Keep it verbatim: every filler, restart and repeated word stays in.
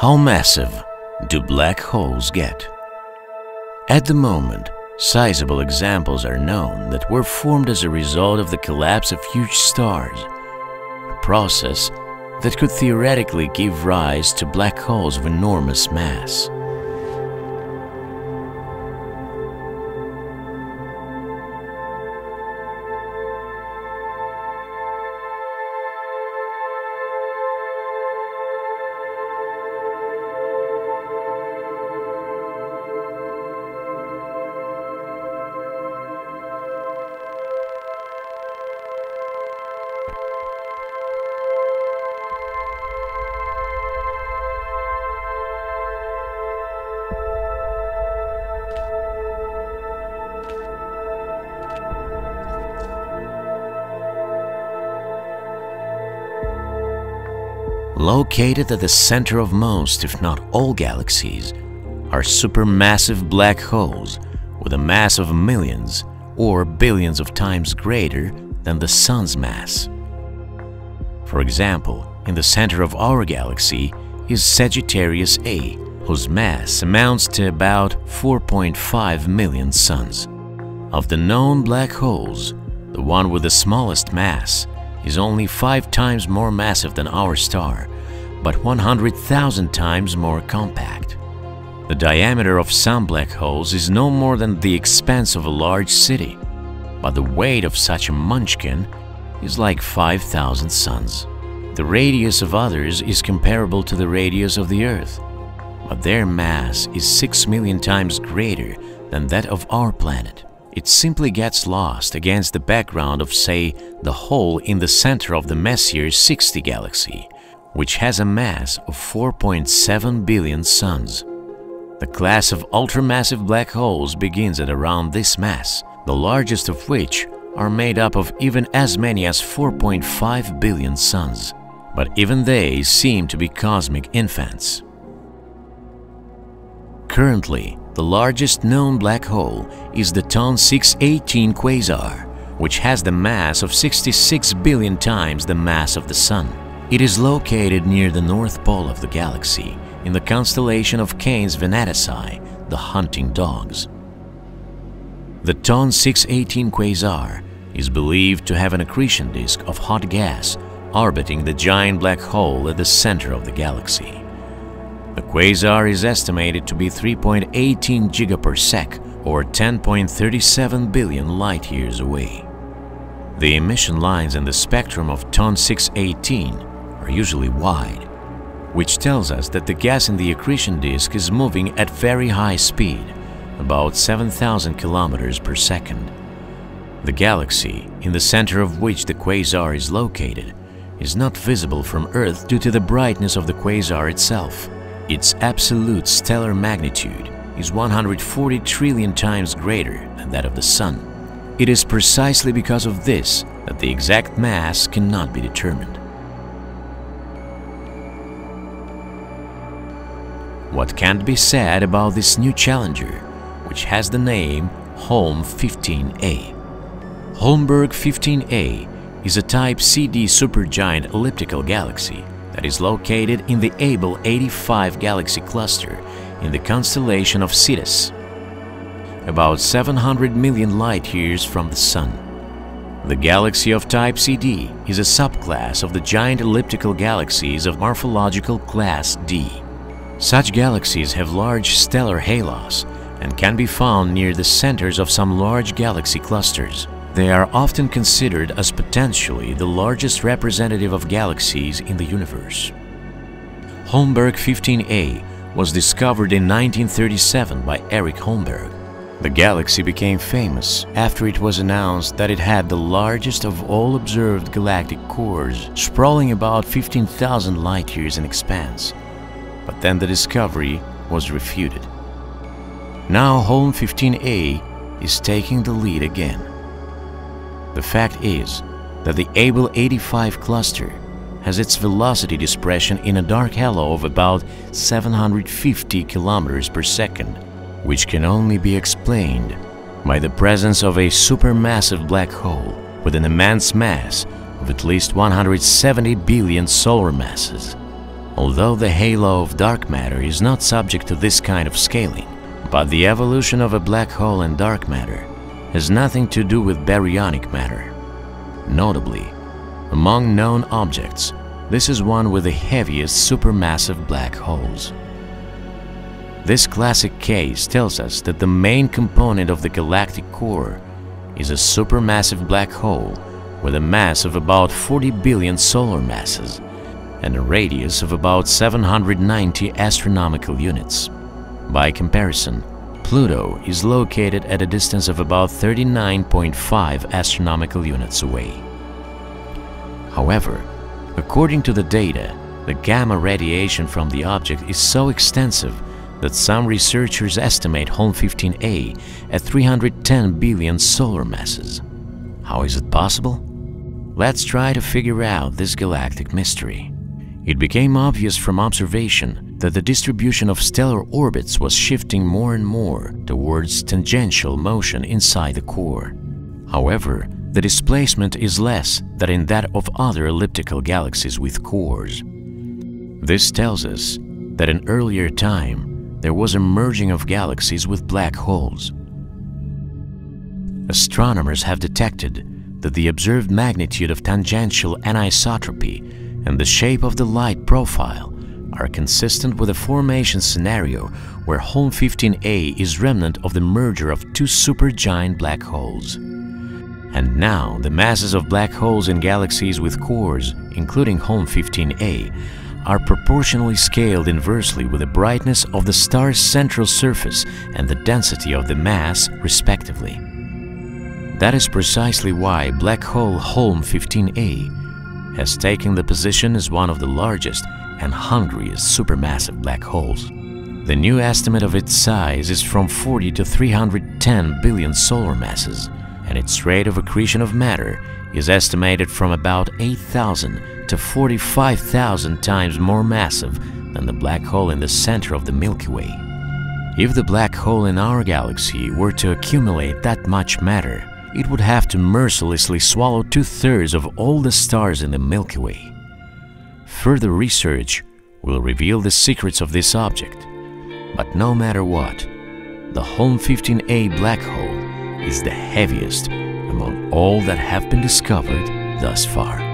How massive do black holes get? At the moment, sizable examples are known that were formed as a result of the collapse of huge stars, a process that could theoretically give rise to black holes of enormous mass. Located at the center of most, if not all, galaxies, are supermassive black holes with a mass of millions or billions of times greater than the Sun's mass. For example, in the center of our galaxy is Sagittarius A, whose mass amounts to about four point five million suns. Of the known black holes, the one with the smallest mass is only five times more massive than our star, but one hundred thousand times more compact. The diameter of some black holes is no more than the expanse of a large city, but the weight of such a munchkin is like five thousand suns. The radius of others is comparable to the radius of the Earth, but their mass is six million times greater than that of our planet. It simply gets lost against the background of, say, the hole in the center of the Messier sixty galaxy, which has a mass of four point seven billion suns. The class of ultramassive black holes begins at around this mass, the largest of which are made up of even as many as four point five billion suns. But even they seem to be cosmic infants. Currently, the largest known black hole is the Ton six eighteen quasar, which has the mass of sixty-six billion times the mass of the Sun. It is located near the north pole of the galaxy, in the constellation of Canes Venatici, the hunting dogs. The Ton six eighteen quasar is believed to have an accretion disk of hot gas orbiting the giant black hole at the center of the galaxy. The quasar is estimated to be three point one eight gigaparsecs, or ten point three seven billion light-years away. The emission lines in the spectrum of Ton six eighteen are usually wide, which tells us that the gas in the accretion disk is moving at very high speed, about seven thousand kilometers per second. The galaxy, in the center of which the quasar is located, is not visible from Earth due to the brightness of the quasar itself. Its absolute stellar magnitude is one hundred forty trillion times greater than that of the Sun. It is precisely because of this that the exact mass cannot be determined. What can't be said about this new challenger, which has the name Holm fifteen A. Holmberg fifteen A is a type C D supergiant elliptical galaxy that is located in the Abell eighty-five galaxy cluster in the constellation of Cetus, about seven hundred million light-years from the Sun. The galaxy of type C D is a subclass of the giant elliptical galaxies of morphological class D. Such galaxies have large stellar halos and can be found near the centers of some large galaxy clusters. They are often considered as potentially the largest representative of galaxies in the universe. Holmberg fifteen A was discovered in nineteen thirty-seven by Eric Holmberg. The galaxy became famous after it was announced that it had the largest of all observed galactic cores, sprawling about fifteen thousand light-years in expanse. But then the discovery was refuted. Now Holm fifteen A is taking the lead again. The fact is that the Abell eighty-five cluster has its velocity dispersion in a dark halo of about seven hundred fifty kilometers per second, which can only be explained by the presence of a supermassive black hole with an immense mass of at least one hundred seventy billion solar masses. although the halo of dark matter is not subject to this kind of scaling. But the evolution of a black hole and dark matter has nothing to do with baryonic matter. Notably, among known objects, this is one with the heaviest supermassive black holes. This classic case tells us that the main component of the galactic core is a supermassive black hole with a mass of about forty billion solar masses and a radius of about seven hundred ninety astronomical units. By comparison, Pluto is located at a distance of about thirty-nine point five astronomical units away. However, according to the data, the gamma radiation from the object is so extensive that some researchers estimate Holm fifteen A at three hundred ten billion solar masses. How is it possible? Let's try to figure out this galactic mystery. It became obvious from observation that the distribution of stellar orbits was shifting more and more towards tangential motion inside the core. However, the displacement is less than in that of other elliptical galaxies with cores. This tells us that in earlier time there was a merging of galaxies with black holes. Astronomers have detected that the observed magnitude of tangential anisotropy and the shape of the light profile are consistent with a formation scenario where Holm fifteen A is remnant of the merger of two supergiant black holes. And now the masses of black holes in galaxies with cores, including Holm fifteen A, are proportionally scaled inversely with the brightness of the star's central surface and the density of the mass, respectively. That is precisely why black hole Holm fifteen A has taken the position as one of the largest and hungriest supermassive black holes. The new estimate of its size is from forty to three hundred ten billion solar masses, and its rate of accretion of matter is estimated from about eight thousand to forty-five thousand times more massive than the black hole in the center of the Milky Way. If the black hole in our galaxy were to accumulate that much matter, it would have to mercilessly swallow two-thirds of all the stars in the Milky Way. Further research will reveal the secrets of this object, but no matter what, the Holm fifteen A black hole is the heaviest among all that have been discovered thus far.